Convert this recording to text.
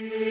Huh!